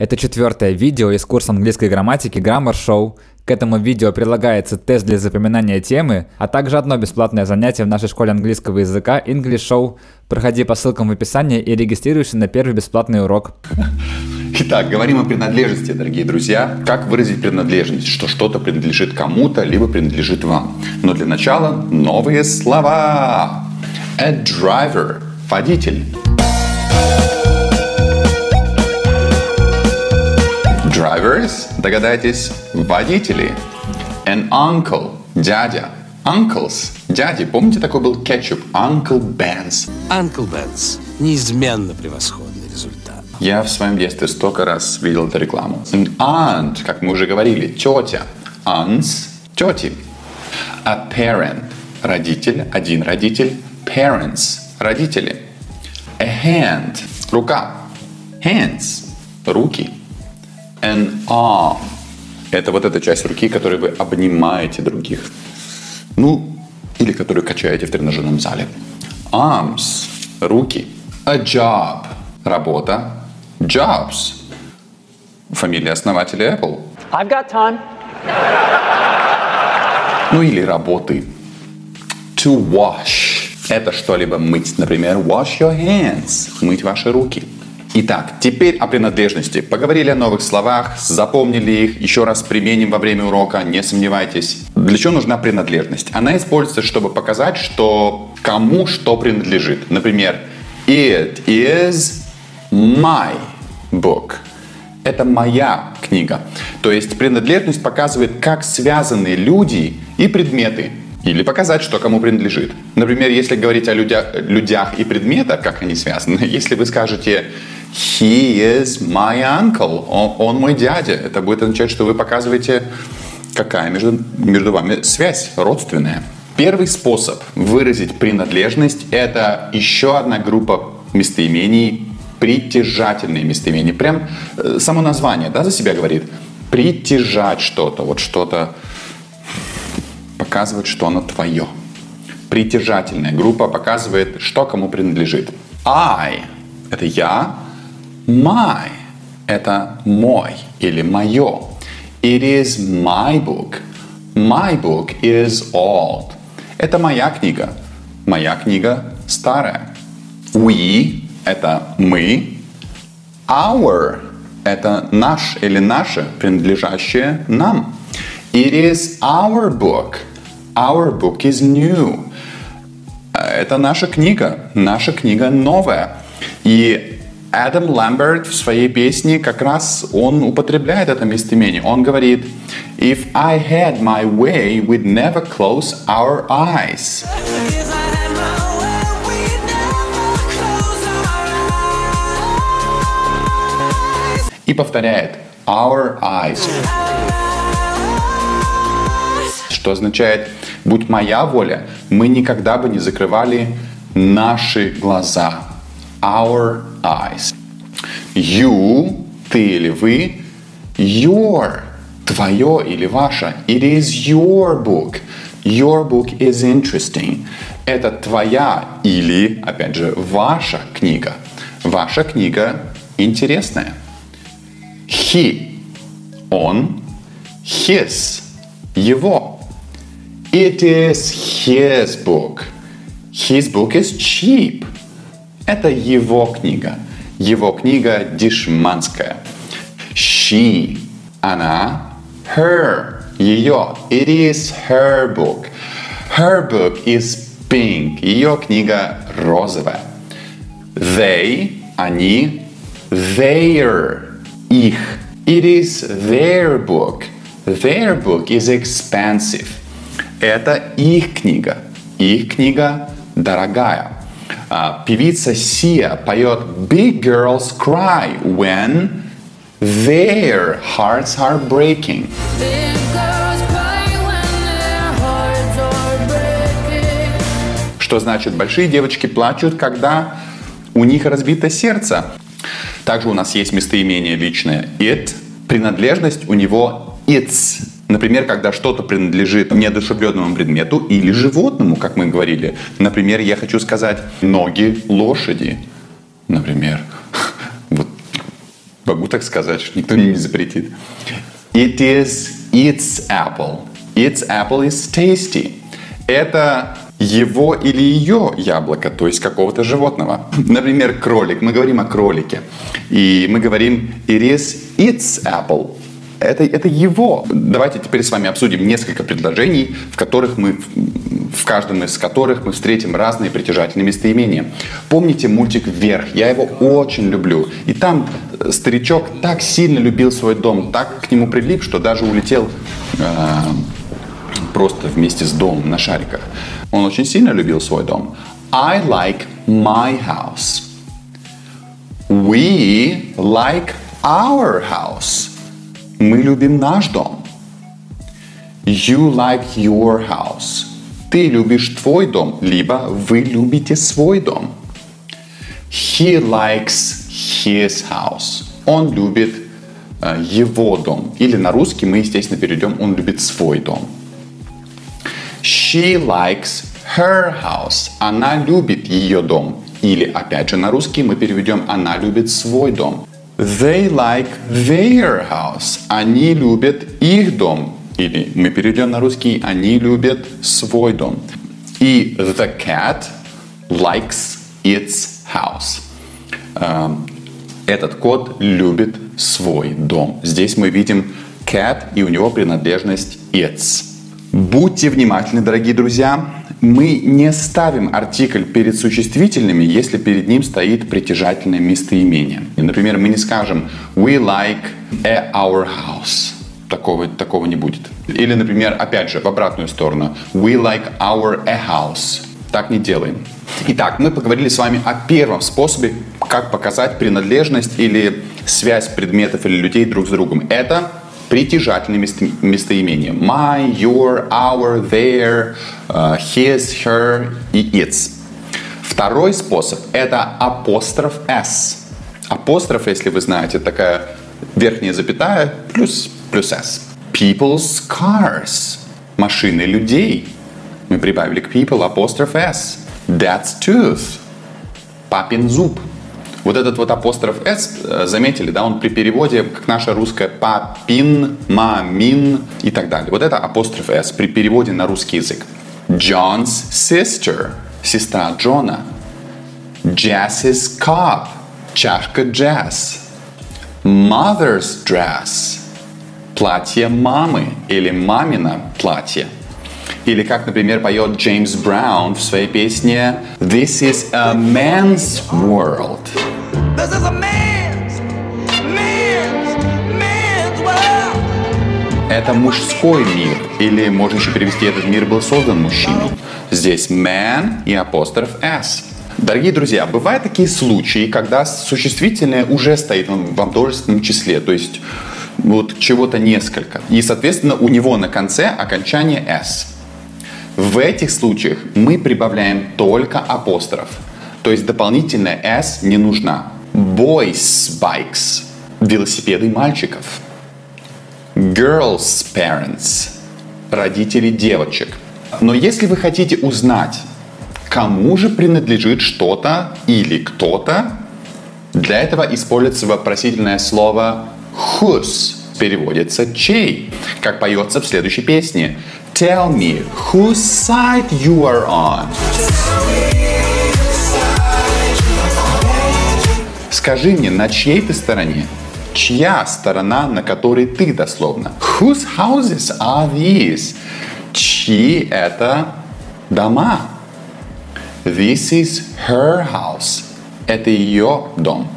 Это четвертое видео из курса английской грамматики Grammar Show. К этому видео прилагается тест для запоминания темы, а также одно бесплатное занятие в нашей школе английского языка English Show. Проходи по ссылкам в описании и регистрируйся на первый бесплатный урок. Итак, говорим о принадлежности, дорогие друзья. Как выразить принадлежность? Что что-то принадлежит кому-то, либо принадлежит вам. Но для начала новые слова. A driver – водитель. Drivers, догадайтесь, водители. An uncle, дядя. Uncles, дяди. Помните, такой был кетчуп? Uncle Ben's. Uncle Ben's. Неизменно превосходный результат. Я в своем детстве столько раз видел эту рекламу. An aunt, как мы уже говорили, тетя. Aunts, тети. A parent, родитель, один родитель. Parents, родители. A hand, рука. Hands, руки. An arm. Это вот эта часть руки, которой вы обнимаете других. Ну, или которую качаете в тренажерном зале. Arms. Руки. A job. Работа. Jobs. Фамилия основателя Apple. I've got time. Ну, или работы. To wash. Это что-либо мыть. Например, wash your hands. Мыть ваши руки. Итак, теперь о принадлежности. Поговорили о новых словах, запомнили их, еще раз применим во время урока, не сомневайтесь. Для чего нужна принадлежность? Она используется, чтобы показать, что кому что принадлежит. Например, it is my book. Это моя книга. То есть принадлежность показывает, как связаны люди и предметы. Или показать, что кому принадлежит. Например, если говорить о людях и предметах, как они связаны, если вы скажете «He is my uncle», он мой дядя, это будет означать, что вы показываете, какая между вами связь родственная. Первый способ выразить принадлежность – это еще одна группа местоимений, притяжательные местоимения. Прям само название, да, за себя говорит. Притяжать что-то, вот что-то показывает, что оно твое. Притяжательная группа показывает, что кому принадлежит. I – это я. My – это мой или мое. It is my book. My book is old. Это моя книга. Моя книга старая. We – это мы. Our – это наш или наше, принадлежащее нам. It is our book. Our book is new. Это наша книга. Наша книга новая. И Адам Лэмберт в своей песне как раз он употребляет это местоимение. Он говорит If I had my way, we'd never close our eyes. И повторяет Our eyes. Что означает «Будь моя воля, мы никогда бы не закрывали наши глаза». Our eyes. You – ты или вы. Your – твое или ваше. It is your book. Your book is interesting. Это твоя или, опять же, ваша книга. Ваша книга интересная. He – он. His – его. It is his book. His book is cheap. Это его книга. Его книга дешманская. She. Она. Her. Ее. It is her book. Her book is pink. Ее книга розовая. They. Они. Their. Их. It is their book. Their book is expensive. Это их книга. Их книга дорогая. Певица Sia поет Big girls cry when their hearts are breaking. Big girls cry when their hearts are breaking. Что значит, большие девочки плачут, когда у них разбито сердце. Также у нас есть местоимение личное it. Принадлежность у него its. Например, когда что-то принадлежит неодушевленному предмету или животному, как мы говорили. Например, я хочу сказать «ноги лошади». Например, вот Могу так сказать, что никто мне не запретит. It is its apple. Its apple is tasty. Это его или ее яблоко, то есть какого-то животного. Например, кролик. Мы говорим о кролике. И мы говорим it is its apple. Это его. Давайте теперь с вами обсудим несколько предложений, в каждом из которых мы встретим разные притяжательные местоимения. Помните мультик «Вверх»? Я его очень люблю. И там старичок так сильно любил свой дом, так к нему прилип, что даже улетел просто вместе с домом на шариках. Он очень сильно любил свой дом. I like my house. We like our house. Мы любим наш дом. You like your house. Ты любишь твой дом, либо вы любите свой дом. He likes his house. Он любит его дом. Или на русский мы, естественно, перейдем он любит свой дом. She likes her house. Она любит ее дом. Или, опять же, на русский мы переведем она любит свой дом. They like their house. Они любят их дом. Или мы перейдем на русский. Они любят свой дом. И the cat likes its house. Этот кот любит свой дом. Здесь мы видим cat и у него принадлежность its. Будьте внимательны, дорогие друзья. Мы не ставим артикль перед существительными, если перед ним стоит притяжательное местоимение. Например, мы не скажем «we like our house». Такого не будет. Или, например, опять же, в обратную сторону «we like our house». Так не делаем. Итак, мы поговорили с вами о первом способе, как показать принадлежность или связь предметов или людей друг с другом. Это притяжательные местоимения. My, your, our, their, his, her и its. Второй способ – это апостроф s. Апостроф, если вы знаете, такая верхняя запятая плюс s. People's cars. Машины людей. Мы прибавили к people апостроф s. Dad's tooth. Папин зуб. Вот этот вот апостроф «с», заметили, да, он при переводе, как наша русская «папин», «мамин» и так далее. Вот это апостроф «с» при переводе на русский язык. John's sister, сестра Джона. Jazz's cup, чашка джаз. Mother's dress, платье мамы или мамино платье. Или как, например, поет Джеймс Браун в своей песне «This is a man's world». This is a man's world. Это мужской мир. Или можно еще перевести «этот мир был создан мужчиной». Здесь «man» и апостроф «s». Дорогие друзья, бывают такие случаи, когда существительное уже стоит во множественном числе. То есть вот чего-то несколько. И, соответственно, у него на конце окончание «s». В этих случаях мы прибавляем только апостроф, то есть дополнительная s не нужна. Boys' bikes – велосипеды мальчиков. Girls' parents – родители девочек. Но если вы хотите узнать, кому же принадлежит что-то или кто-то, для этого используется вопросительное слово «whose». Переводится «чей», как поется в следующей песне. Tell me, whose side you are on. Скажи мне, на чьей ты стороне? Чья сторона, на которой ты дословно? Whose houses are these? Чьи это дома? This is her house. Это ее дом.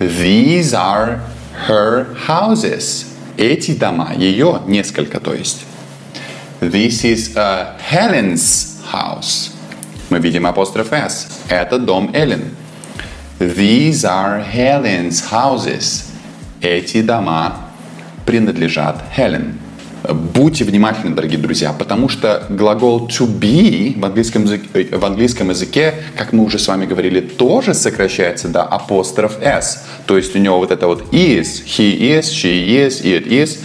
These are her houses. Эти дома, ее несколько, то есть. This is a Helen's house. Мы видим апостроф s. Это дом Эллен. These are Helen's houses. Эти дома принадлежат Хелен. Будьте внимательны, дорогие друзья, потому что глагол to be в английском языке, как мы уже с вами говорили, тоже сокращается до апостроф s. То есть у него вот это вот is, he is, she is, it is.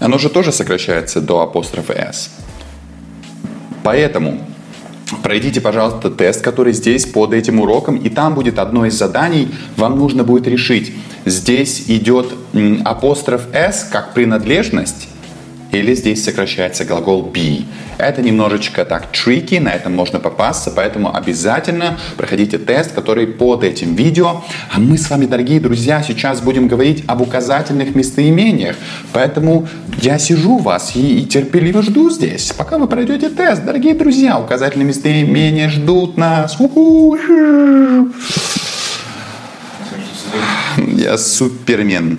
Оно же тоже сокращается до апострофа s. Поэтому пройдите, пожалуйста, тест, который здесь под этим уроком, и там будет одно из заданий. Вам нужно будет решить, Здесь идет апостроф s как принадлежность, или здесь сокращается глагол be. Это немножечко так tricky, на этом можно попасться, поэтому обязательно проходите тест, который под этим видео. А мы с вами, дорогие друзья, сейчас будем говорить об указательных местоимениях. Поэтому я сижу вас и терпеливо жду здесь, пока вы пройдете тест. Дорогие друзья, указательные местоимения ждут нас. Я супермен.